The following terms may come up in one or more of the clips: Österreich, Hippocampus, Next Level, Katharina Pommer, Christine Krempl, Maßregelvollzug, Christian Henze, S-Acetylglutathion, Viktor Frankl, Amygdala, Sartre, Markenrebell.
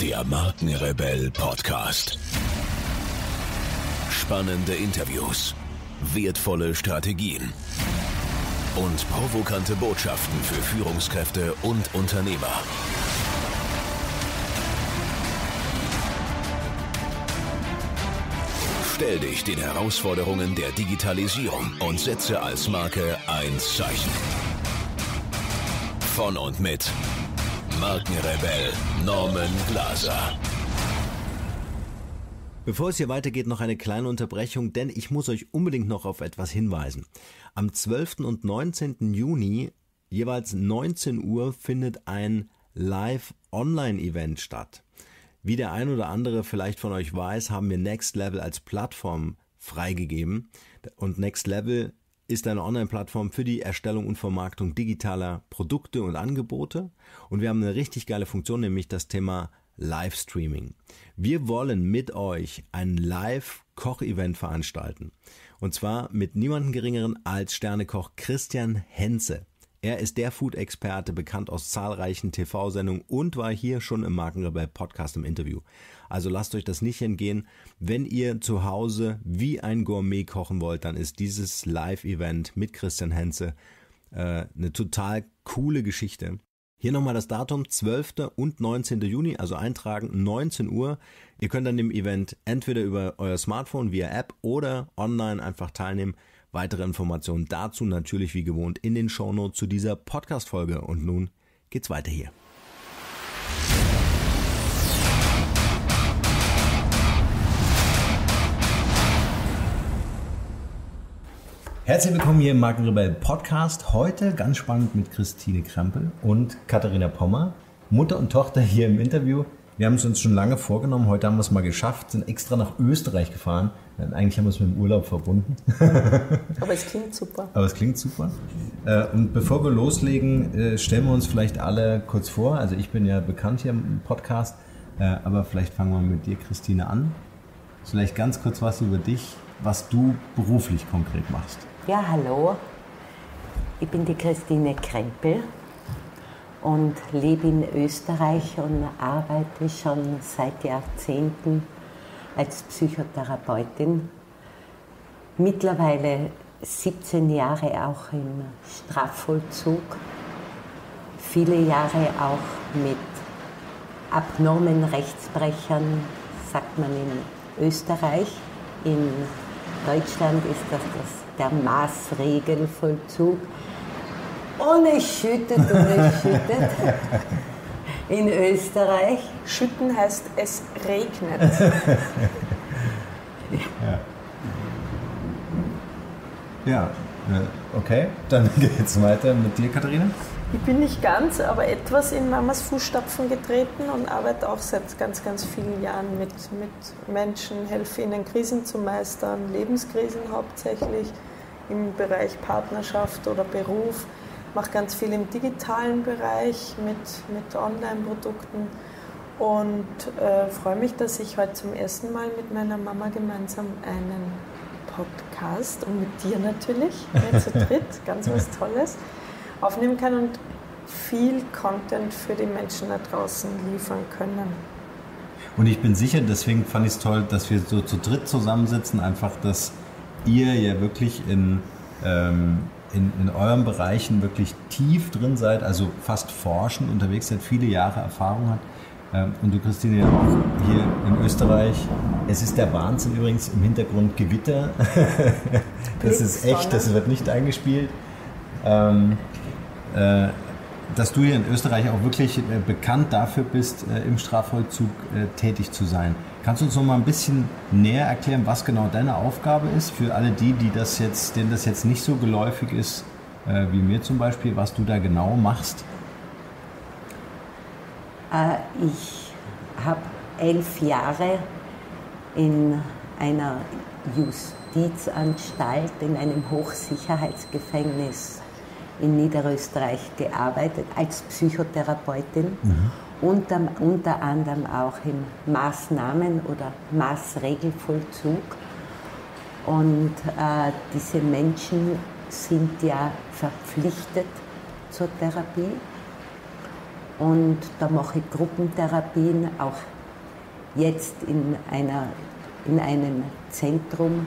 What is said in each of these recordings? der Markenrebell Podcast. Spannende Interviews, wertvolle Strategien und provokante Botschaften für Führungskräfte und Unternehmer. Stell dich den Herausforderungen der Digitalisierung und setze als Marke ein Zeichen. Von und mit Markenrebell Norman Glaser. Bevor es hier weitergeht, noch eine kleine Unterbrechung, denn ich muss euch unbedingt noch auf etwas hinweisen. Am 12. und 19. Juni, jeweils 19 Uhr, findet ein Live-Online-Event statt. Wie der ein oder andere vielleicht von euch weiß, haben wir Next Level als Plattform freigegeben. Und Next Level ist eine Online-Plattform für die Erstellung und Vermarktung digitaler Produkte und Angebote. Und wir haben eine richtig geile Funktion, nämlich das Thema Livestreaming. Wir wollen mit euch ein Live-Koch-Event veranstalten. Und zwar mit niemandem Geringeren als Sternekoch Christian Henze. Er ist der Food-Experte, bekannt aus zahlreichen TV-Sendungen und war hier schon im Markenrebell-Podcast im Interview. Also lasst euch das nicht entgehen. Wenn ihr zu Hause wie ein Gourmet kochen wollt, dann ist dieses Live-Event mit Christian Henze eine total coole Geschichte. Hier nochmal das Datum, 12. und 19. Juni, also eintragen, 19 Uhr. Ihr könnt an dem Event entweder über euer Smartphone via App oder online einfach teilnehmen. Weitere Informationen dazu natürlich wie gewohnt in den Shownotes zu dieser Podcast-Folge. Und nun geht's weiter hier. Herzlich willkommen hier im Markenrebell Podcast. Heute ganz spannend mit Christine Krempl und Katharina Pommer. Mutter und Tochter hier im Interview. Wir haben es uns schon lange vorgenommen, heute haben wir es mal geschafft, sind extra nach Österreich gefahren. Eigentlich haben wir es mit dem Urlaub verbunden. Aber es klingt super. Und bevor wir loslegen, stellen wir uns vielleicht alle kurz vor. Also ich bin ja bekannt hier im Podcast, aber vielleicht fangen wir mit dir, Christine, an. Vielleicht ganz kurz was über dich, was du beruflich konkret machst. Ja, hallo. Ich bin die Christine Krempl und lebe in Österreich und arbeite schon seit Jahrzehnten als Psychotherapeutin. Mittlerweile 17 Jahre auch im Strafvollzug, viele Jahre auch mit abnormen Rechtsbrechern, sagt man in Österreich. In Deutschland ist das der Maßregelvollzug. Und es schüttet und es schüttet. In Österreich. Schütten heißt, es regnet. Ja, okay. Dann geht's weiter mit dir, Katharina. Ich bin nicht ganz, aber etwas in Mamas Fußstapfen getreten und arbeite auch seit ganz, ganz vielen Jahren mit Menschen, helfe ihnen Krisen zu meistern, Lebenskrisen hauptsächlich im Bereich Partnerschaft oder Beruf. Mache ganz viel im digitalen Bereich mit Online-Produkten und freue mich, dass ich heute zum ersten Mal mit meiner Mama gemeinsam einen Podcast und mit dir natürlich, zu dritt, ganz was Tolles, aufnehmen kann und viel Content für die Menschen da draußen liefern können. Und ich bin sicher, deswegen fand ich es toll, dass wir so zu dritt zusammensitzen, einfach, dass ihr ja wirklich in euren Bereichen wirklich tief drin seid, also fast forschend unterwegs seid, viele Jahre Erfahrung habt. Und du, Christine, auch hier in Österreich. Es ist der Wahnsinn übrigens, im Hintergrund Gewitter. Das ist echt, das wird nicht eingespielt. Dass du hier in Österreich auch wirklich bekannt dafür bist, im Strafvollzug tätig zu sein. Kannst du uns noch mal ein bisschen näher erklären, was genau deine Aufgabe ist? Für alle die denen das jetzt nicht so geläufig ist, wie mir zum Beispiel, was du da genau machst? Ich habe 11 Jahre in einer Justizanstalt, in einem Hochsicherheitsgefängnis in Niederösterreich gearbeitet, als Psychotherapeutin, und unter anderem auch im Maßnahmen- oder Maßregelvollzug. Und diese Menschen sind ja verpflichtet zur Therapie Und da mache ich Gruppentherapien, auch jetzt in einem Zentrum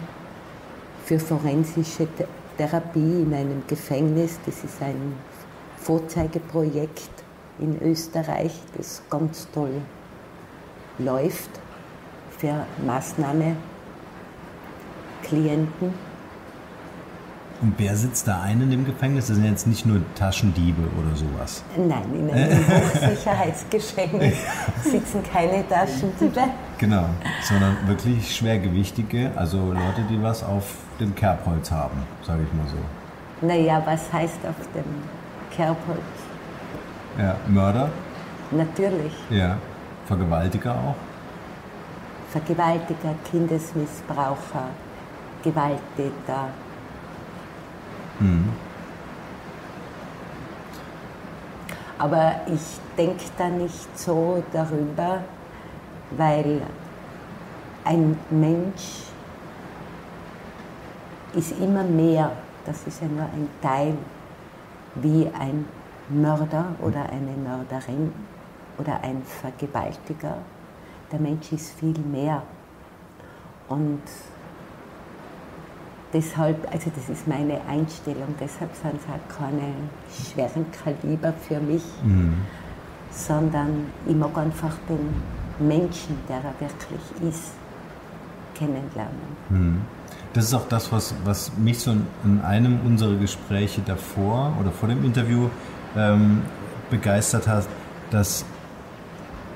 für forensische Therapie in einem Gefängnis. Das ist ein Vorzeigeprojekt in Österreich, das ganz toll läuft für Maßnahmeklienten. Und wer sitzt da ein in dem Gefängnis? Das sind jetzt nicht nur Taschendiebe oder sowas? Nein, in einem Hochsicherheitsgefängnis sitzen keine Taschendiebe. Genau, sondern wirklich schwergewichtige, also Leute, die was auf dem Kerbholz haben, sage ich mal so. Naja, was heißt auf dem Kerbholz? Ja, Mörder? Natürlich. Ja, Vergewaltiger auch? Vergewaltiger, Kindesmissbraucher, Gewalttäter. Mhm. Aber ich denke da nicht so darüber, weil ein Mensch ist immer mehr, das ist ja nur ein Teil, wie ein Mörder oder eine Mörderin oder ein Vergewaltiger. Der Mensch ist viel mehr. Und deshalb, also das ist meine Einstellung, deshalb sind es auch keine schweren Kaliber für mich, sondern ich mag einfach den Menschen, der er wirklich ist, kennenlernen. Mhm. Das ist auch das, was mich so in einem unserer Gespräche davor oder vor dem Interview begeistert hat, dass,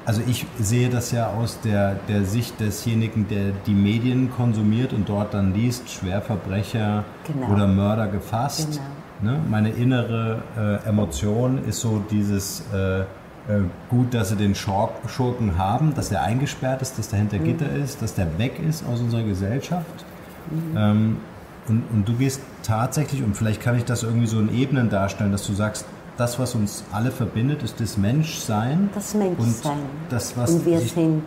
also ich sehe das ja aus der Sicht desjenigen, der die Medien konsumiert und dort dann liest, Schwerverbrecher oder Mörder gefasst. Genau. Ne? Meine innere Emotion ist so dieses, gut, dass sie den Schurken haben, dass der eingesperrt ist, dass der hinter Gitter ist, dass der weg ist aus unserer Gesellschaft. Mhm. Und du gehst tatsächlich, und vielleicht kann ich das irgendwie so in Ebenen darstellen, dass du sagst, das, was uns alle verbindet, ist das Menschsein. Das Menschsein. Und, wir sind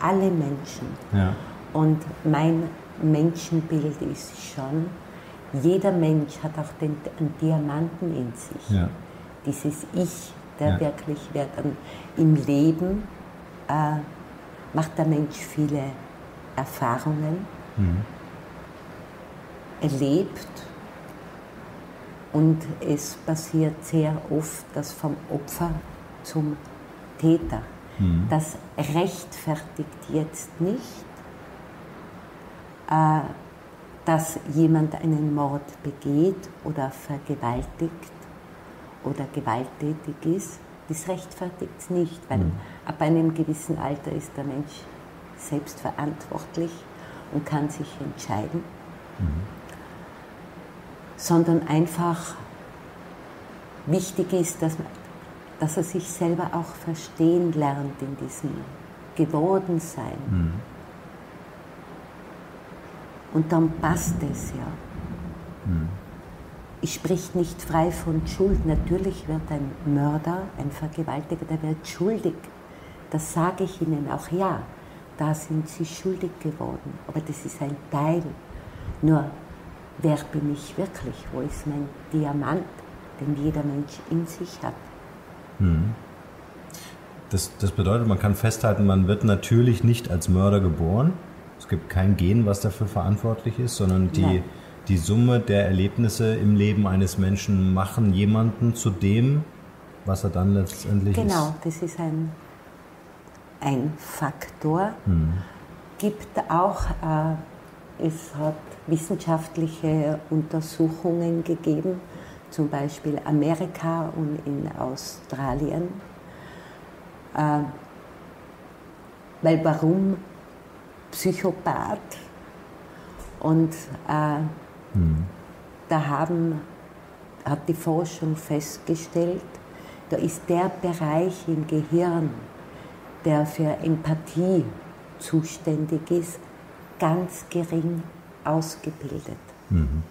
alle Menschen. Ja. Und mein Menschenbild ist schon, jeder Mensch hat auch einen Diamanten in sich. Ja. Dieses Ich, der wirklich wird. Und im Leben macht der Mensch viele Erfahrungen, erlebt. Und es passiert sehr oft, dass vom Opfer zum Täter. Mhm. Das rechtfertigt jetzt nicht, dass jemand einen Mord begeht oder vergewaltigt oder gewalttätig ist. Das rechtfertigt es nicht, weil ab einem gewissen Alter ist der Mensch selbst verantwortlich und kann sich entscheiden. Mhm. Sondern einfach wichtig ist, dass er sich selber auch verstehen lernt in diesem Gewordensein. Mhm. Und dann passt es ja. Mhm. Es spricht nicht frei von Schuld. Natürlich wird ein Mörder, ein Vergewaltiger, der wird schuldig. Das sage ich Ihnen auch, ja, da sind Sie schuldig geworden. Aber das ist ein Teil. Nur, wer bin ich wirklich? Wo ist mein Diamant, den jeder Mensch in sich hat? Hm. Das bedeutet, man kann festhalten, man wird natürlich nicht als Mörder geboren. Es gibt kein Gen, was dafür verantwortlich ist, sondern die Summe der Erlebnisse im Leben eines Menschen machen jemanden zu dem, was er dann letztendlich ist. Genau, das ist ein Faktor. Hm. Gibt auch... Es hat wissenschaftliche Untersuchungen gegeben, zum Beispiel Amerika und in Australien. Weil warum Psychopath? Und da hat die Forschung festgestellt, da ist der Bereich im Gehirn, der für Empathie zuständig ist, ganz gering ausgebildet. Mhm.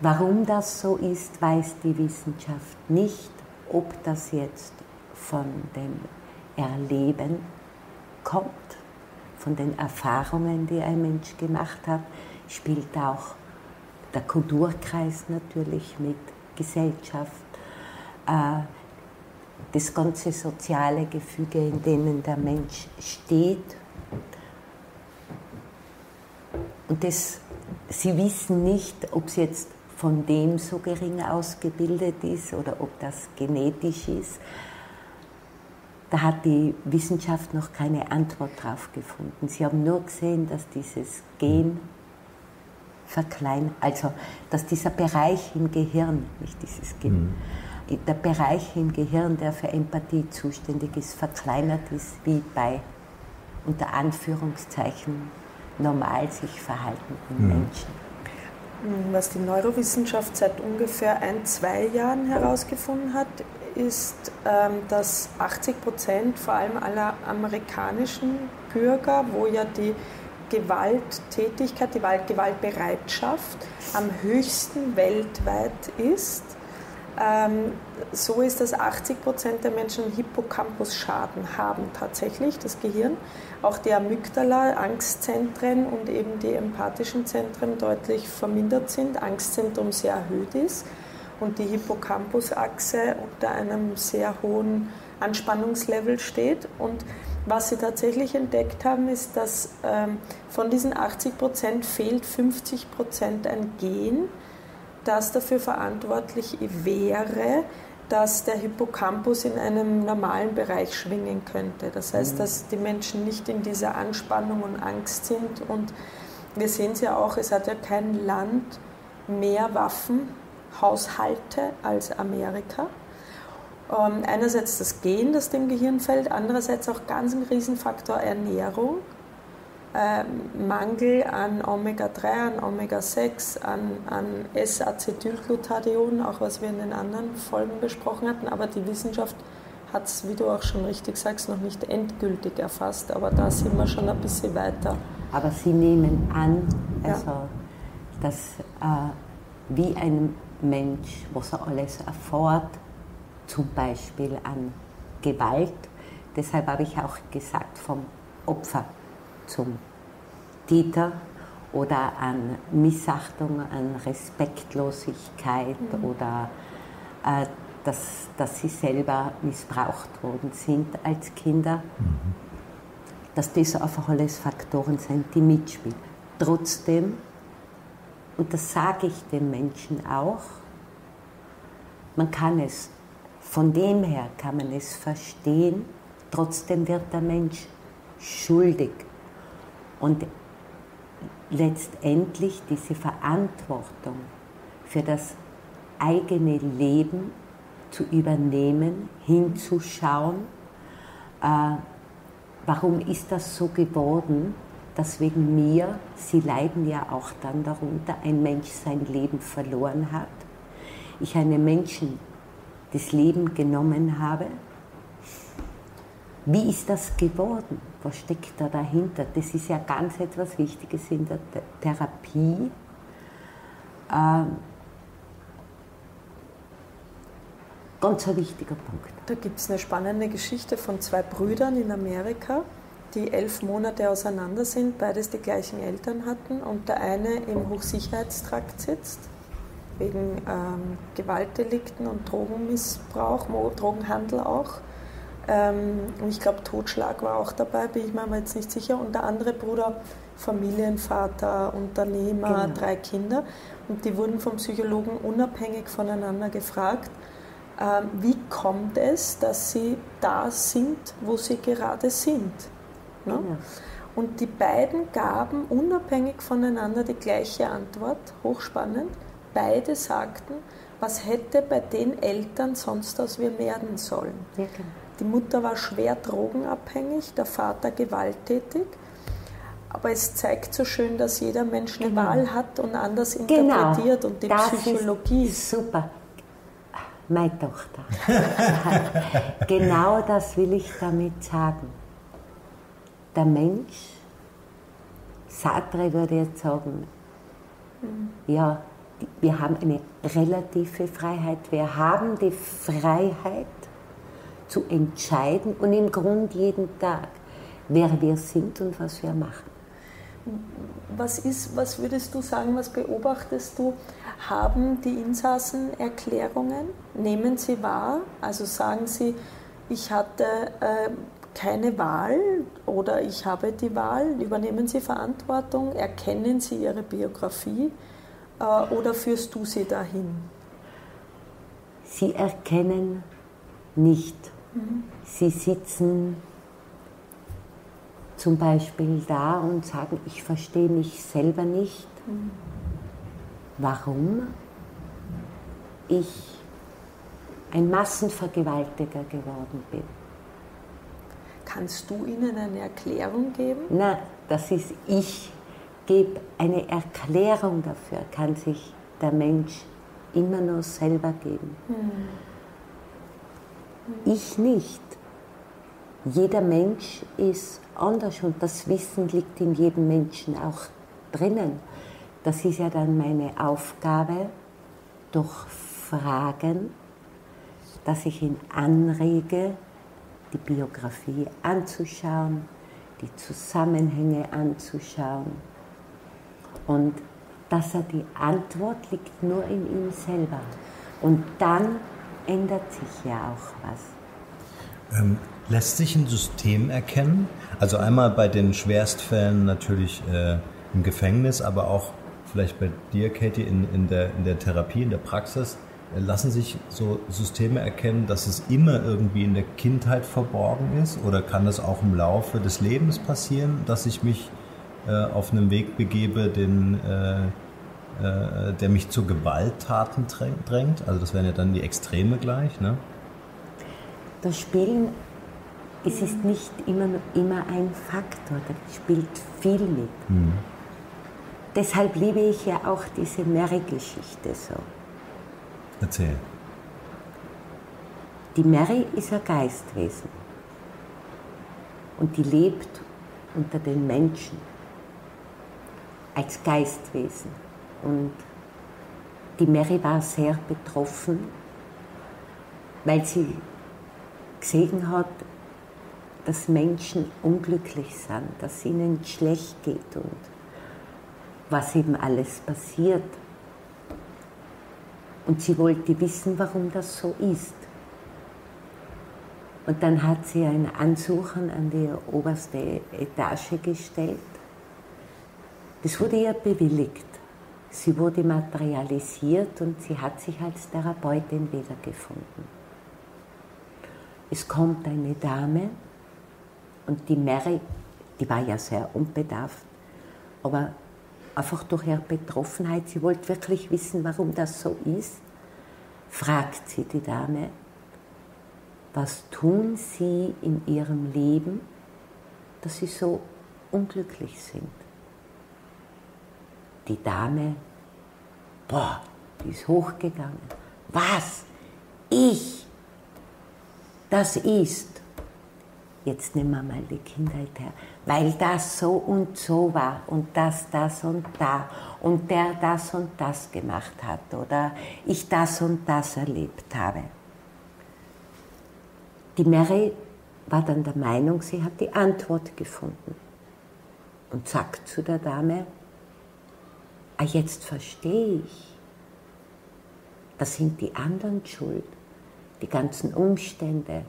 Warum das so ist, weiß die Wissenschaft nicht, ob das jetzt von dem Erleben kommt, von den Erfahrungen, die ein Mensch gemacht hat, spielt auch der Kulturkreis natürlich mit, Gesellschaft, das ganze soziale Gefüge, in dem der Mensch steht. Und das, sie wissen nicht, ob es jetzt von dem so gering ausgebildet ist oder ob das genetisch ist. Da hat die Wissenschaft noch keine Antwort drauf gefunden. Sie haben nur gesehen, dass dieses Gen verkleinert, also dass dieser Bereich im Gehirn, nicht dieses Gen, der Bereich im Gehirn, der für Empathie zuständig ist, verkleinert ist, wie bei, unter Anführungszeichen, normal sich verhaltenden Menschen. Was die Neurowissenschaft seit ungefähr 1–2 Jahren herausgefunden hat, ist, dass 80% vor allem aller amerikanischen Bürger, wo ja die Gewalttätigkeit, die Gewaltbereitschaft am höchsten weltweit ist, so ist, dass 80% der Menschen einen Hippocampus-Schaden haben tatsächlich, das Gehirn. Auch die Amygdala, Angstzentren und eben die empathischen Zentren deutlich vermindert sind, Angstzentrum sehr erhöht ist und die Hippocampusachse unter einem sehr hohen Anspannungslevel steht. Und was sie tatsächlich entdeckt haben, ist, dass von diesen 80% fehlt 50% ein Gen, das dafür verantwortlich wäre, dass der Hippocampus in einem normalen Bereich schwingen könnte. Das heißt, dass die Menschen nicht in dieser Anspannung und Angst sind. Und wir sehen es ja auch, es hat ja kein Land mehr Waffenhaushalte als Amerika. Einerseits das Gen, das dem Gehirn fällt, andererseits auch ganz ein Riesenfaktor Ernährung. Mangel an Omega-3, an Omega-6, an S-Acetylglutathion, auch was wir in den anderen Folgen besprochen hatten. Aber die Wissenschaft hat es, wie du auch schon richtig sagst, noch nicht endgültig erfasst. Aber da sind wir schon ein bisschen weiter. Aber sie nehmen an, also, ja, dass wie ein Mensch, was er alles erfährt, zum Beispiel an Gewalt, deshalb habe ich auch gesagt, vom Opfer zum Täter oder an Missachtung, an Respektlosigkeit oder dass sie selber missbraucht worden sind als Kinder, dass das einfach alles Faktoren sind, die mitspielen. Trotzdem, und das sage ich den Menschen auch, man kann es, von dem her kann man es verstehen, trotzdem wird der Mensch schuldig. Und letztendlich diese Verantwortung für das eigene Leben zu übernehmen, hinzuschauen, warum ist das so geworden, dass wegen mir, sie leiden ja auch dann darunter, ein Mensch sein Leben verloren hat, ich einem Menschen das Leben genommen habe. Wie ist das geworden? Was steckt da dahinter? Das ist ja ganz etwas Wichtiges in der Therapie. Ganz ein wichtiger Punkt. Da gibt es eine spannende Geschichte von 2 Brüdern in Amerika, die 11 Monate auseinander sind, beides die gleichen Eltern hatten und der eine im Hochsicherheitstrakt sitzt, wegen Gewaltdelikten und Drogenmissbrauch, Drogenhandel auch. Ich glaube, Totschlag war auch dabei, bin ich mir aber jetzt nicht sicher. Und der andere Bruder, Familienvater, Unternehmer, genau, 3 Kinder. Und die wurden vom Psychologen unabhängig voneinander gefragt, wie kommt es, dass sie da sind, wo sie gerade sind. Ne? Genau. Und die beiden gaben unabhängig voneinander die gleiche Antwort, hochspannend. Beide sagten, was hätte bei den Eltern sonst aus mir werden sollen. Ja, genau. Die Mutter war schwer drogenabhängig, der Vater gewalttätig. Aber es zeigt so schön, dass jeder Mensch eine Wahl hat und anders interpretiert. Und die das Psychologie ist super. Meine Tochter. Genau das will ich damit sagen. Der Mensch, Sartre würde jetzt sagen, ja, wir haben eine relative Freiheit. Wir haben die Freiheit zu entscheiden und im Grunde jeden Tag, wer wir sind und was wir machen. was würdest du sagen, was beobachtest du? Haben die Insassen Erklärungen? Nehmen sie wahr? Also sagen sie, ich hatte keine Wahl oder ich habe die Wahl? Übernehmen sie Verantwortung? Erkennen sie ihre Biografie? Oder führst du sie dahin? Sie erkennen nicht. Mhm. Sie sitzen zum Beispiel da und sagen, ich verstehe mich selber nicht. Mhm. Warum ich ein Massenvergewaltiger geworden bin. Kannst du ihnen eine Erklärung geben? Nein, das ist ich. Gebe eine Erklärung dafür, kann sich der Mensch immer nur selber geben. Mhm. Ich nicht. Jeder Mensch ist anders und das Wissen liegt in jedem Menschen auch drinnen. Das ist ja dann meine Aufgabe, durch Fragen, dass ich ihn anrege, die Biografie anzuschauen, die Zusammenhänge anzuschauen. Und dass er die Antwort liegt nur in ihm selber. Und dann ändert sich ja auch was. Lässt sich ein System erkennen? Also einmal bei den Schwerstfällen natürlich im Gefängnis, aber auch vielleicht bei dir, Katie, in der Therapie, in der Praxis, lassen sich so Systeme erkennen, dass es immer irgendwie in der Kindheit verborgen ist? Oder kann das auch im Laufe des Lebens passieren, dass ich mich auf einem Weg begebe, der mich zu Gewalttaten drängt? Also das wären ja dann die Extreme gleich, ne? Das Spielen, es ist nicht immer ein Faktor, das spielt viel mit. Mhm. Deshalb liebe ich ja auch diese Mary-Geschichte so. Erzähl. Die Mary ist ein Geistwesen und die lebt unter den Menschen als Geistwesen. Und die Mary war sehr betroffen, weil sie gesehen hat, dass Menschen unglücklich sind, dass ihnen schlecht geht und was eben alles passiert. Und sie wollte wissen, warum das so ist. Und dann hat sie ein Ansuchen an die oberste Etage gestellt. Das wurde ihr bewilligt. Sie wurde materialisiert und sie hat sich als Therapeutin wiedergefunden. Es kommt eine Dame und die Mary, die war ja sehr unbedarft, aber einfach durch ihre Betroffenheit, sie wollte wirklich wissen, warum das so ist, fragt sie die Dame, was tun Sie in Ihrem Leben, dass Sie so unglücklich sind? Die Dame, die ist hochgegangen. Was? Ich? Das ist. Jetzt nehmen wir mal die Kindheit her. Weil das so und so war und das und da und der das und das gemacht hat oder ich das und das erlebt habe. Die Mary war dann der Meinung, sie hat die Antwort gefunden und sagt zu der Dame, ah, jetzt verstehe ich, das sind die anderen schuld, die ganzen Umstände.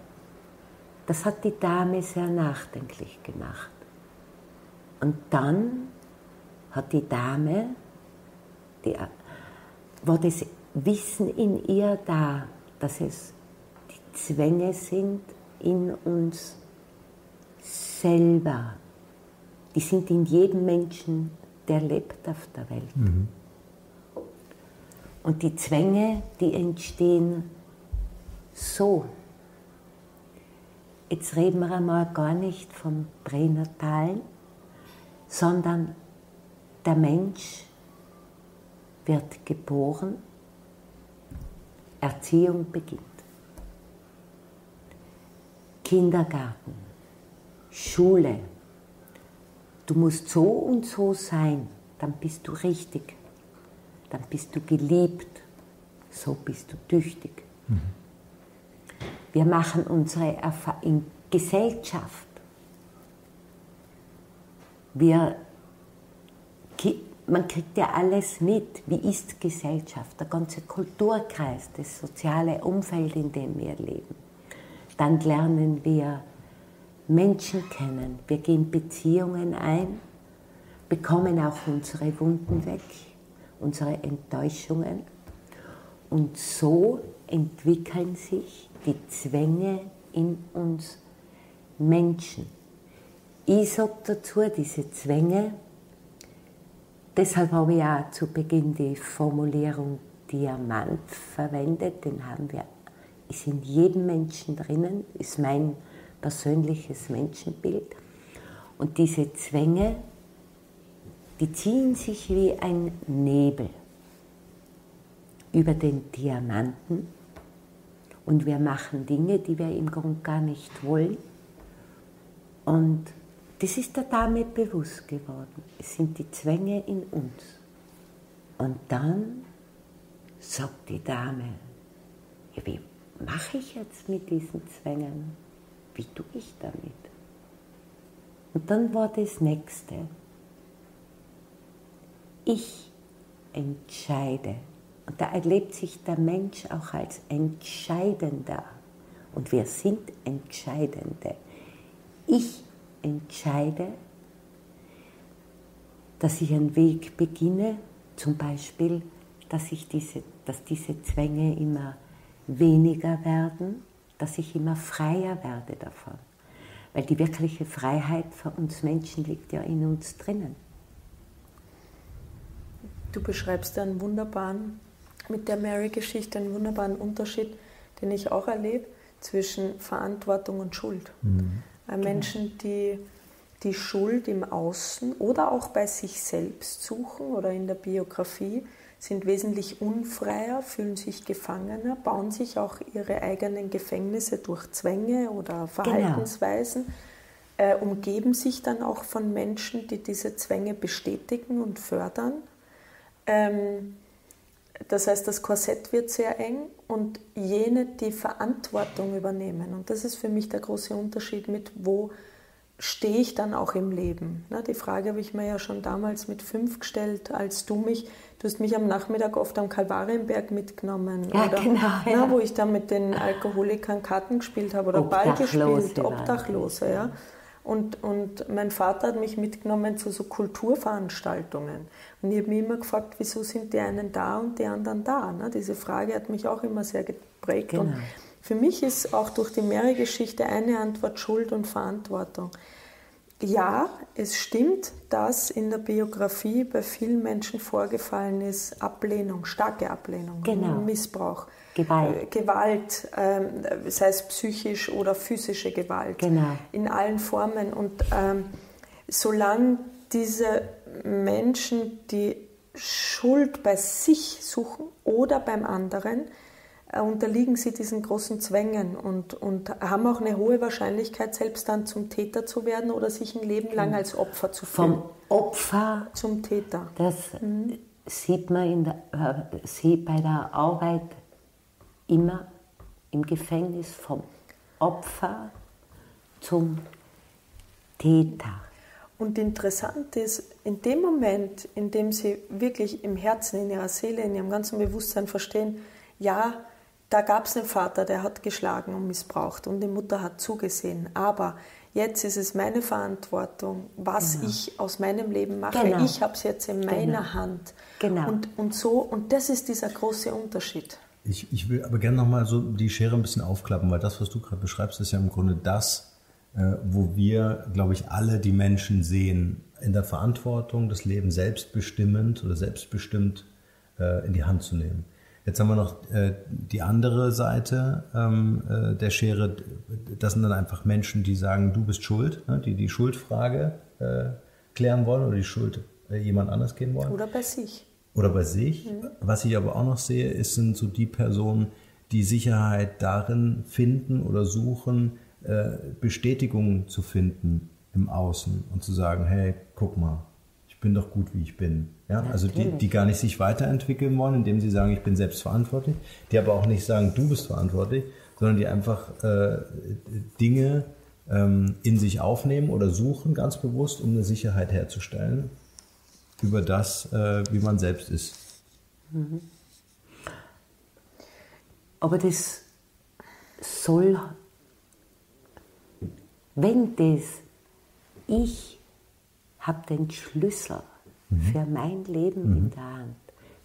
Das hat die Dame sehr nachdenklich gemacht. Und dann hat die Dame, war das Wissen in ihr da, dass es Zwänge sind in uns selber. Die sind in jedem Menschen, der lebt auf der Welt. Mhm. Und die Zwänge, die entstehen so. Jetzt reden wir einmal gar nicht vom Pränatalen, sondern der Mensch wird geboren, Erziehung beginnt. Kindergarten, Schule, du musst so und so sein, dann bist du richtig, dann bist du geliebt, so bist du tüchtig. Mhm. Wir machen unsere Erfahrung in Gesellschaft. Wir man kriegt ja alles mit, wie ist Gesellschaft, der ganze Kulturkreis, das soziale Umfeld, in dem wir leben. Dann lernen wir Menschen kennen, wir gehen Beziehungen ein, bekommen auch unsere Wunden weg, unsere Enttäuschungen. Und so entwickeln sich die Zwänge in uns Menschen. Ich sage dazu, diese Zwänge, deshalb habe ich auch zu Beginn die Formulierung Diamant verwendet, den haben wir, ist in jedem Menschen drinnen, ist mein persönliches Menschenbild. Und diese Zwänge, die ziehen sich wie ein Nebel über den Diamanten und wir machen Dinge, die wir im Grunde gar nicht wollen. Und das ist der Dame bewusst geworden. Es sind die Zwänge in uns. Und dann sagt die Dame, ja, wie mache ich jetzt mit diesen Zwängen? Wie tue ich damit? Und dann war das Nächste. Ich entscheide. Und da erlebt sich der Mensch auch als Entscheidender. Und wir sind Entscheidende. Ich entscheide, dass ich einen Weg beginne, zum Beispiel, dass diese Zwänge immer weniger werden, dass ich immer freier werde davon. Weil die wirkliche Freiheit für uns Menschen liegt ja in uns drinnen. Du beschreibst einen wunderbaren, mit der Mary-Geschichte, einen wunderbaren Unterschied, den ich auch erlebe, zwischen Verantwortung und Schuld. Mhm. Menschen, die die Schuld im Außen oder auch bei sich selbst suchen oder in der Biografie, sind wesentlich unfreier, fühlen sich gefangener, bauen sich auch ihre eigenen Gefängnisse durch Zwänge oder Verhaltensweisen, umgeben sich dann auch von Menschen, die diese Zwänge bestätigen und fördern. Das heißt, das Korsett wird sehr eng und jene, die Verantwortung übernehmen. Und das ist für mich der große Unterschied mit, wo stehe ich dann auch im Leben. Na, die Frage habe ich mir ja schon damals mit 5 gestellt, als du hast mich am Nachmittag oft am Kalvarienberg mitgenommen. Ja, oder, genau, na, ja. Wo ich dann mit den Alkoholikern Karten gespielt habe oder Ball gespielt, Obdachlose. Ja. Und mein Vater hat mich mitgenommen zu so Kulturveranstaltungen. Und ich habe mich immer gefragt, wieso sind die einen da und die anderen da? Ne? Diese Frage hat mich auch immer sehr geprägt. Genau. Und für mich ist auch durch die Mary-Geschichte eine Antwort Schuld und Verantwortung. Ja, es stimmt, dass in der Biografie bei vielen Menschen vorgefallen ist Ablehnung, starke Ablehnung, genau. Missbrauch. Gewalt, sei es psychisch oder physische Gewalt, genau. In allen Formen. Und solange diese Menschen die Schuld bei sich suchen oder beim anderen, unterliegen sie diesen großen Zwängen und haben auch eine hohe Wahrscheinlichkeit, selbst dann zum Täter zu werden oder sich ein Leben lang als Opfer zu fühlen. Vom Opfer zum Täter. Das sieht man bei der Arbeit immer im Gefängnis, vom Opfer zum Täter. Und interessant ist, in dem Moment, in dem sie wirklich im Herzen, in ihrer Seele, in ihrem ganzen Bewusstsein verstehen, ja, da gab es einen Vater, der hat geschlagen und missbraucht und die Mutter hat zugesehen, aber jetzt ist es meine Verantwortung, was genau. ich aus meinem Leben mache. Genau. Ich habe es jetzt in meiner genau. Hand. Genau. Und das ist dieser große Unterschied. Ich will aber gerne nochmal so die Schere ein bisschen aufklappen, weil das, was du gerade beschreibst, ist ja im Grunde das, wo wir, glaube ich, alle die Menschen sehen, in der Verantwortung, das Leben selbstbestimmend oder selbstbestimmt in die Hand zu nehmen. Jetzt haben wir noch die andere Seite der Schere, das sind dann einfach Menschen, die sagen, du bist schuld, ne? Die Schuldfrage klären wollen oder die Schuld jemand anders geben wollen. Oder bei sich. Oder bei sich. Mhm. Was ich aber auch noch sehe, sind so die Personen, die Sicherheit darin finden oder suchen, Bestätigung zu finden im Außen und zu sagen, hey, guck mal, ich bin doch gut, wie ich bin. Ja? Also die gar nicht sich weiterentwickeln wollen, indem sie sagen, ich bin selbstverantwortlich, die aber auch nicht sagen, du bist verantwortlich, sondern die einfach Dinge in sich aufnehmen oder suchen ganz bewusst, um eine Sicherheit herzustellen. über das, wie man selbst ist. Mhm. Aber das soll, wenn das, ich habe den Schlüssel für mein Leben in der Hand,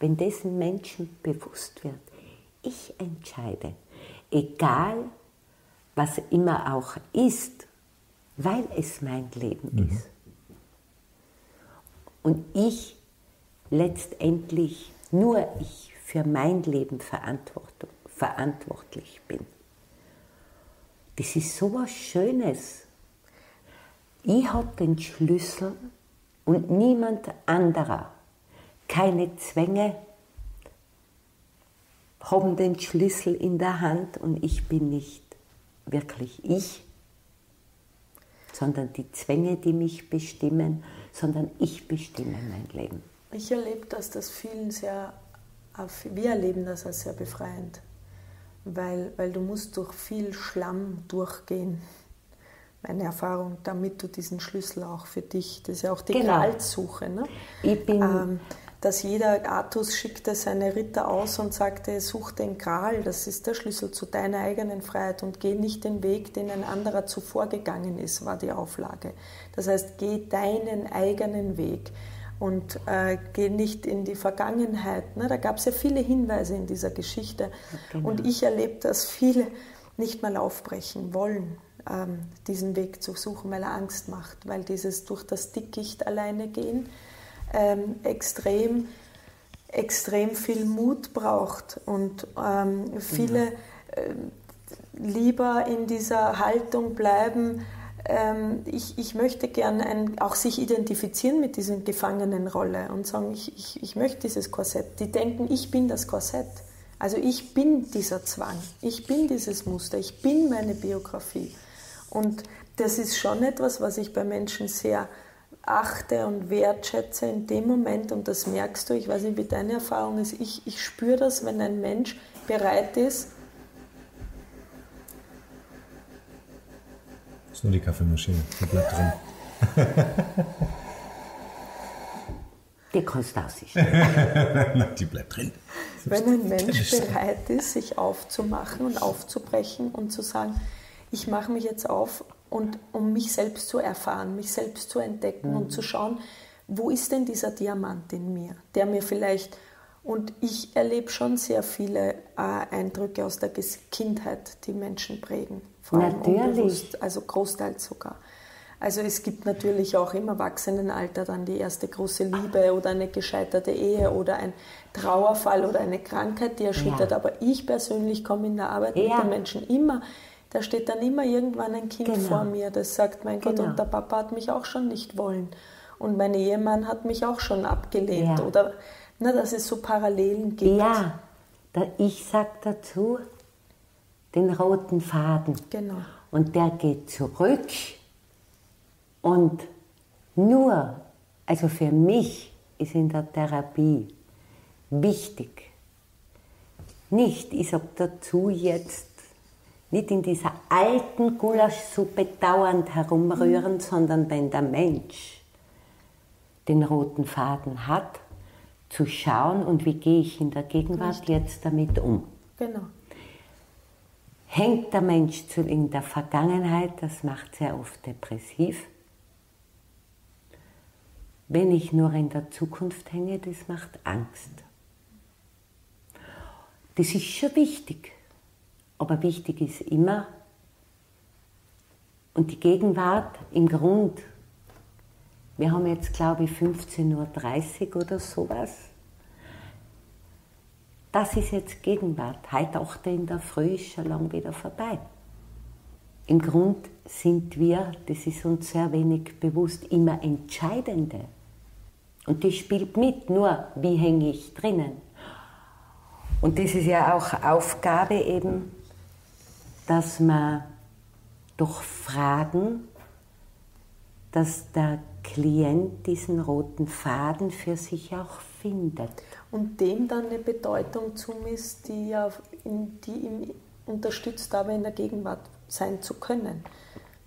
wenn dessen Menschen bewusst wird, ich entscheide, egal was immer auch ist, weil es mein Leben ist. Und ich letztendlich, nur ich, für mein Leben verantwortlich bin. Das ist so was Schönes. Ich habe den Schlüssel und niemand anderer. Keine Zwänge haben den Schlüssel in der Hand und ich bin nicht wirklich ich, sondern die Zwänge, die mich bestimmen, sondern ich bestimme mein Leben. Ich erlebe, dass das vielen sehr, wir erleben das als sehr befreiend, weil du musst durch viel Schlamm durchgehen, meine Erfahrung, damit du diesen Schlüssel auch für dich, das ist ja auch die Gralssuche, ne? Ich bin... dass jeder Artus schickte seine Ritter aus und sagte, such den Gral, das ist der Schlüssel zu deiner eigenen Freiheit und geh nicht den Weg, den ein anderer zuvor gegangen ist, war die Auflage. Das heißt, geh deinen eigenen Weg und geh nicht in die Vergangenheit. Ne? Da gab es ja viele Hinweise in dieser Geschichte. Ja, genau. Und ich erlebe, dass viele nicht mal aufbrechen wollen, diesen Weg zu suchen, weil er Angst macht, weil dieses durch das Dickicht alleine gehen, extrem viel Mut braucht und viele lieber in dieser Haltung bleiben. Ich möchte gern auch sich identifizieren mit dieser Gefangenenrolle und sagen, ich möchte dieses Korsett. Die denken, ich bin das Korsett. Also ich bin dieser Zwang, ich bin dieses Muster, ich bin meine Biografie. Und das ist schon etwas, was ich bei Menschen sehr achte und wertschätze in dem Moment, und das merkst du, ich weiß nicht, wie deine Erfahrung ist, ich spüre das, wenn ein Mensch bereit ist. Das ist nur die Kaffeemaschine, die bleibt drin. Die kannst du aussichten. Die bleibt drin. Wenn ein Mensch bereit ist, sich aufzumachen und aufzubrechen und zu sagen, ich mache mich jetzt auf, und um mich selbst zu erfahren, mich selbst zu entdecken und zu schauen, wo ist denn dieser Diamant in mir, der mir vielleicht, und ich erlebe schon sehr viele Eindrücke aus der Kindheit, die Menschen prägen, vor allem unbewusst, also großteils sogar. Also es gibt natürlich auch im Erwachsenenalter dann die erste große Liebe oder eine gescheiterte Ehe oder ein Trauerfall oder eine Krankheit, die erschüttert, aber ich persönlich komme in der Arbeit mit den Menschen immer. Da steht dann immer irgendwann ein Kind vor mir, das sagt, mein Gott, und der Papa hat mich auch schon nicht wollen. Und mein Ehemann hat mich auch schon abgelehnt. Oder, na, dass es so Parallelen gibt. Ja, ich sage dazu, den roten Faden. Genau. Und der geht zurück. Und nur, also für mich ist in der Therapie wichtig, nicht, ich sage dazu jetzt, nicht in dieser alten Gulaschsuppe dauernd herumrühren, sondern wenn der Mensch den roten Faden hat, zu schauen, und wie gehe ich in der Gegenwart jetzt damit um. Genau. Hängt der Mensch in der Vergangenheit, das macht sehr oft depressiv. Wenn ich nur in der Zukunft hänge, das macht Angst. Das ist schon wichtig. Aber wichtig ist immer, und die Gegenwart im Grund, wir haben jetzt, glaube ich, 15:30 Uhr oder sowas. Das ist jetzt Gegenwart. Heute 8 Uhr in der Früh ist schon lange wieder vorbei. Im Grund sind wir, das ist uns sehr wenig bewusst, immer Entscheidende. Und das spielt mit, nur wie hänge ich drinnen. Und das ist ja auch Aufgabe eben, dass man durch Fragen, dass der Klient diesen roten Faden für sich auch findet. Und dem dann eine Bedeutung zumisst, die ja ihm unterstützt, aber in der Gegenwart sein zu können.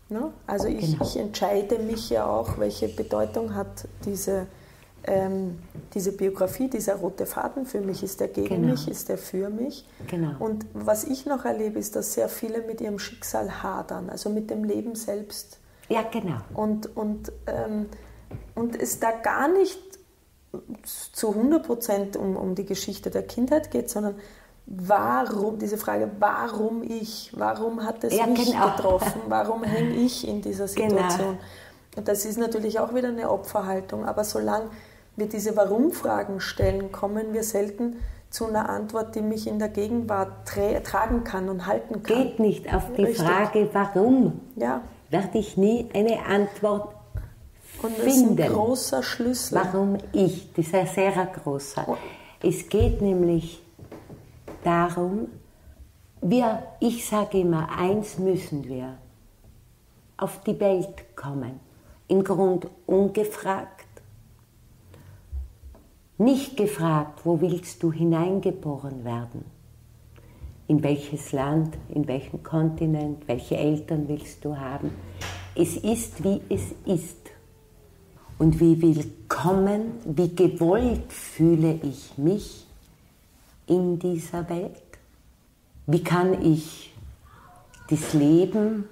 Ne? Also ich entscheide mich ja auch, welche Bedeutung hat diese diese Biografie, dieser rote Faden, für mich ist der gegen mich, ist der für mich. Genau. Und was ich noch erlebe, ist, dass sehr viele mit ihrem Schicksal hadern, also mit dem Leben selbst. Ja, genau. Und es da gar nicht zu 100% um die Geschichte der Kindheit geht, sondern warum, diese Frage, warum ich, warum hat es mich getroffen, warum hänge ich in dieser Situation? Und das ist natürlich auch wieder eine Opferhaltung, aber solange wir diese Warum-Fragen stellen, kommen wir selten zu einer Antwort, die mich in der Gegenwart tragen kann und halten kann. Geht nicht auf die Frage, warum, werde ich nie eine Antwort finden. Und das ist ein großer Schlüssel. Warum ich, das ist ein sehr großer. Es geht nämlich darum, ich sage immer, eins müssen wir, auf die Welt kommen. Im Grund ungefragt, nicht gefragt, wo willst du hineingeboren werden? In welches Land, in welchen Kontinent, welche Eltern willst du haben? Es ist, wie es ist. Und wie willkommen, wie gewollt fühle ich mich in dieser Welt? Wie kann ich das Leben,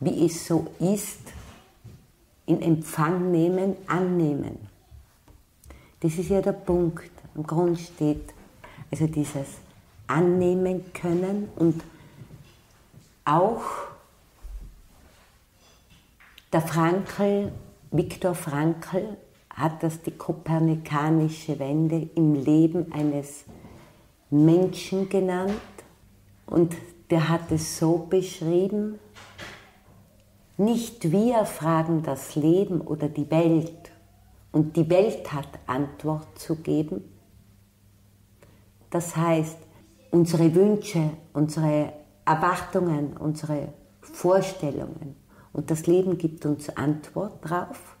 wie es so ist, in Empfang nehmen, annehmen. Das ist ja der Punkt. Im Grund steht also dieses Annehmen können und auch der Frankl, Viktor Frankl, hat das die kopernikanische Wende im Leben eines Menschen genannt und der hat es so beschrieben: Nicht wir fragen das Leben oder die Welt und die Welt hat Antwort zu geben. Das heißt, unsere Wünsche, unsere Erwartungen, unsere Vorstellungen und das Leben gibt uns Antwort drauf,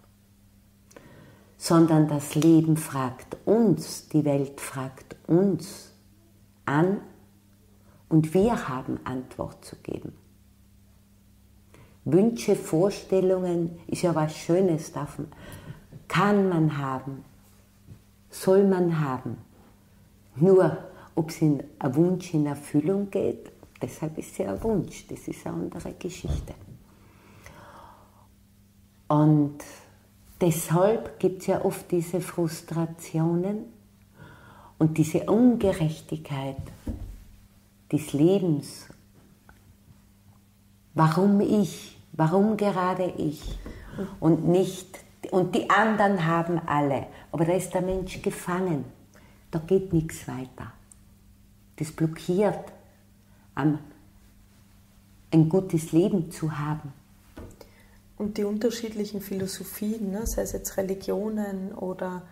sondern das Leben fragt uns, die Welt fragt uns an und wir haben Antwort zu geben. Wünsche, Vorstellungen, ist ja was Schönes, darf man, kann man haben, soll man haben. Nur, ob es ein Wunsch in Erfüllung geht, deshalb ist es ja ein Wunsch, das ist eine andere Geschichte. Und deshalb gibt es ja oft diese Frustrationen und diese Ungerechtigkeit des Lebens. Warum ich? Warum gerade ich? Und nicht, und die anderen haben alle. Aber da ist der Mensch gefangen. Da geht nichts weiter. Das blockiert, ein gutes Leben zu haben. Und die unterschiedlichen Philosophien, ne? Sei es jetzt Religionen oder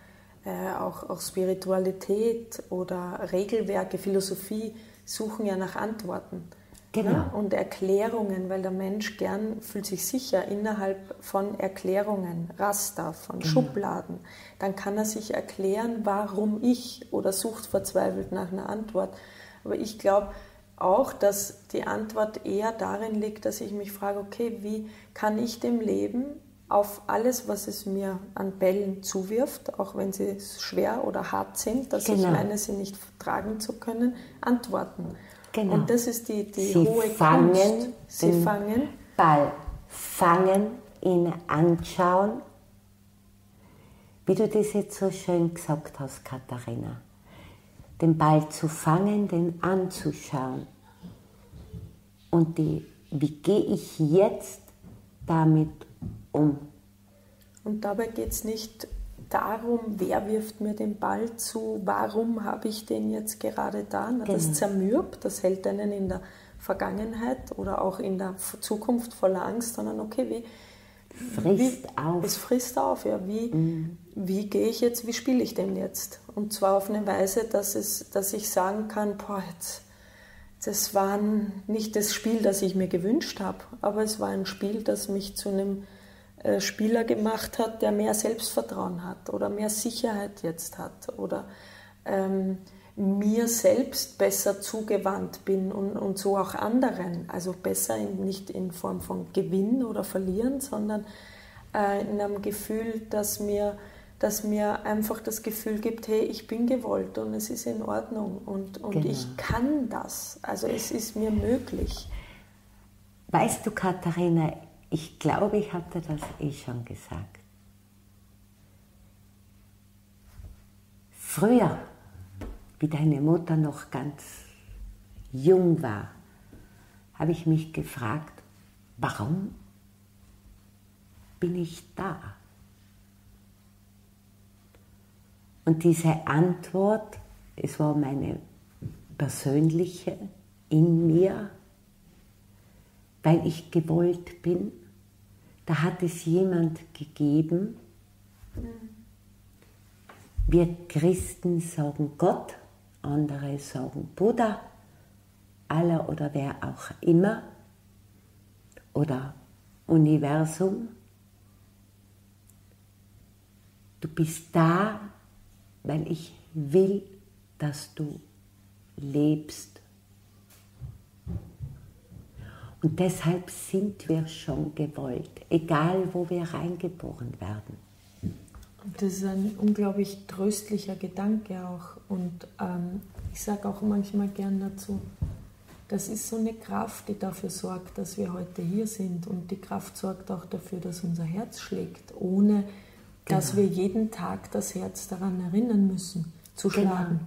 auch Spiritualität oder Regelwerke, Philosophie, suchen ja nach Antworten. Genau. Ne? Und Erklärungen, weil der Mensch gern fühlt sich sicher innerhalb von Erklärungen, Raster, von Schubladen. Dann kann er sich erklären, warum ich, oder sucht verzweifelt nach einer Antwort. Aber ich glaube auch, dass die Antwort eher darin liegt, dass ich mich frage, okay, wie kann ich dem Leben auf alles, was es mir an Bällen zuwirft, auch wenn sie schwer oder hart sind, dass ich meine, sie nicht tragen zu können, antworten. Genau. Und das ist die hohe Kunst. Sie fangen Ball. Fangen, ihn anschauen. Wie du das jetzt so schön gesagt hast, Katharina. Den Ball zu fangen, den anzuschauen. Und wie gehe ich jetzt damit um? Und dabei geht es nicht darum, wer wirft mir den Ball zu, warum habe ich den jetzt gerade da. Na, das zermürbt, das hält einen in der Vergangenheit oder auch in der Zukunft voller Angst, sondern okay, es frisst auf, ja, wie gehe ich jetzt, wie spiele ich den jetzt? Und zwar auf eine Weise, dass ich sagen kann, das war nicht das Spiel, das ich mir gewünscht habe, aber es war ein Spiel, das mich zu einem Spieler gemacht hat, der mehr Selbstvertrauen hat oder mehr Sicherheit jetzt hat oder mir selbst besser zugewandt bin und so auch anderen. Also besser nicht in Form von Gewinn oder Verlieren, sondern in einem Gefühl, dass das mir einfach das Gefühl gibt, hey, ich bin gewollt und es ist in Ordnung und genau. Ich kann das, also es ist mir möglich. Weißt du, Katharina, ich glaube, ich habe dir das schon gesagt. Früher, wie deine Mutter noch ganz jung war, habe ich mich gefragt, warum bin ich da? Und diese Antwort, es war meine persönliche in mir, weil ich gewollt bin, da hat es jemand gegeben. Wir Christen sagen Gott, andere sagen Buddha, Allah oder wer auch immer, oder Universum. Du bist da, weil ich will, dass du lebst. Und deshalb sind wir schon gewollt, egal wo wir reingeboren werden. Und das ist ein unglaublich tröstlicher Gedanke auch. Und ich sage auch manchmal gern dazu, das ist so eine Kraft, die dafür sorgt, dass wir heute hier sind. Und die Kraft sorgt auch dafür, dass unser Herz schlägt, ohne dass wir jeden Tag das Herz daran erinnern müssen, zu schlagen.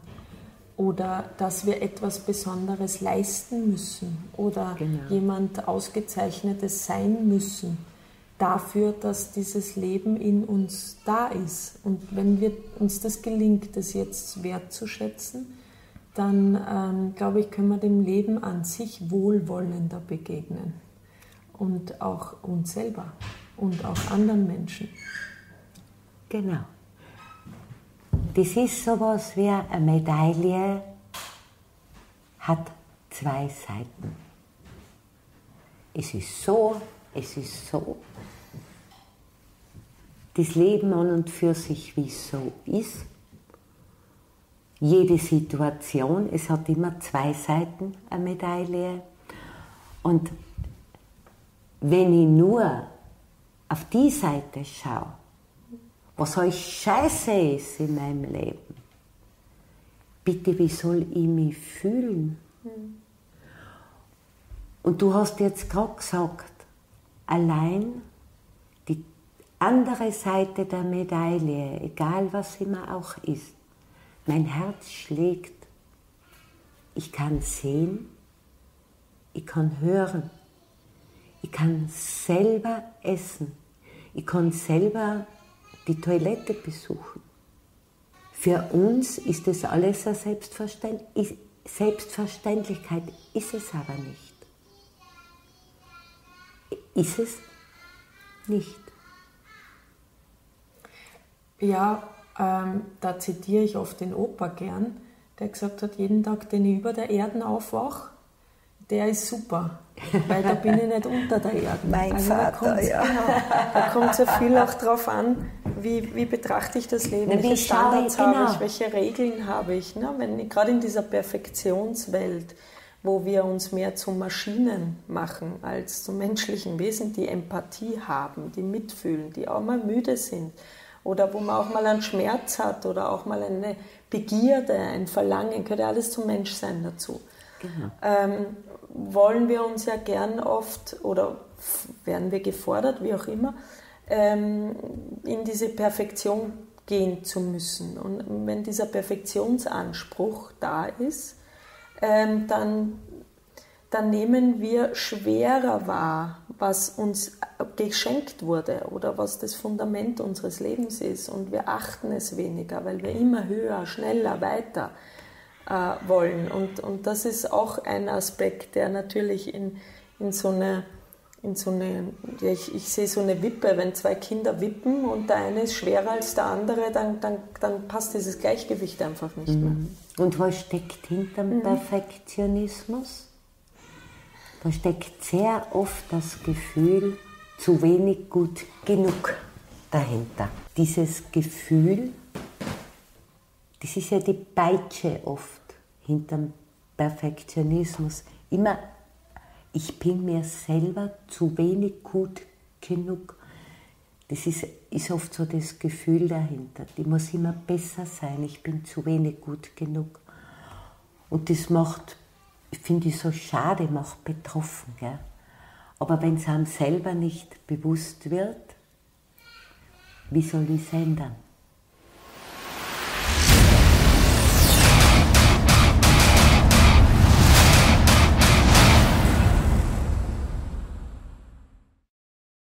Oder dass wir etwas Besonderes leisten müssen oder jemand Ausgezeichnetes sein müssen, dafür, dass dieses Leben in uns da ist. Und wenn wir, uns das gelingt, das jetzt wertzuschätzen, dann, glaube ich, können wir dem Leben an sich wohlwollender begegnen. Und auch uns selber und auch anderen Menschen. Genau. Das ist sowas wie eine Medaille, hat zwei Seiten. Es ist so, es ist so. Das Leben an und für sich, wie es so ist. Jede Situation, es hat immer zwei Seiten, eine Medaille. Und wenn ich nur auf die Seite schaue, was euch scheiße ist in meinem Leben. Bitte, wie soll ich mich fühlen? Und du hast jetzt gerade gesagt, allein die andere Seite der Medaille, egal was immer auch ist, mein Herz schlägt. Ich kann sehen, ich kann hören, ich kann selber essen, ich kann selber die Toilette besuchen. Für uns ist das alles eine Selbstverständlichkeit, ist es aber nicht. Ist es nicht. Ja, da zitiere ich oft den Opa gern, der gesagt hat, jeden Tag, den ich über der Erde aufwache, der ist super, weil da bin ich nicht unter der Erde. Mein also Vater, ja. Da kommt so viel auch drauf an, wie betrachte ich das Leben, welche Standards habe ich, welche Regeln habe ich. Ne? Wenn, gerade in dieser Perfektionswelt, wo wir uns mehr zu Maschinen machen, als zu menschlichen Wesen, die Empathie haben, die mitfühlen, die auch mal müde sind oder wo man auch mal einen Schmerz hat oder auch mal eine Begierde, ein Verlangen, gehört ja alles zum Menschsein dazu. Genau. Wollen wir uns ja gern oft oder werden wir gefordert, wie auch immer, in diese Perfektion gehen zu müssen. Und wenn dieser Perfektionsanspruch da ist, dann nehmen wir schwerer wahr, was uns geschenkt wurde oder was das Fundament unseres Lebens ist. Und wir achten es weniger, weil wir immer höher, schneller, weiter wollen. Und das ist auch ein Aspekt, der natürlich in so eine, ich sehe so eine Wippe, wenn zwei Kinder wippen und der eine ist schwerer als der andere, dann passt dieses Gleichgewicht einfach nicht mehr. Und was steckt hinter dem Perfektionismus? Da steckt sehr oft das Gefühl, zu wenig gut genug dahinter. Dieses Gefühl, das ist ja die Peitsche oft hinterm Perfektionismus. Immer, ich bin mir selber zu wenig gut genug. Das ist oft so das Gefühl dahinter. Ich muss immer besser sein, ich bin zu wenig gut genug. Und das macht, finde ich so schade, macht betroffen. Gell? Aber wenn es einem selber nicht bewusst wird, wie soll ich es ändern?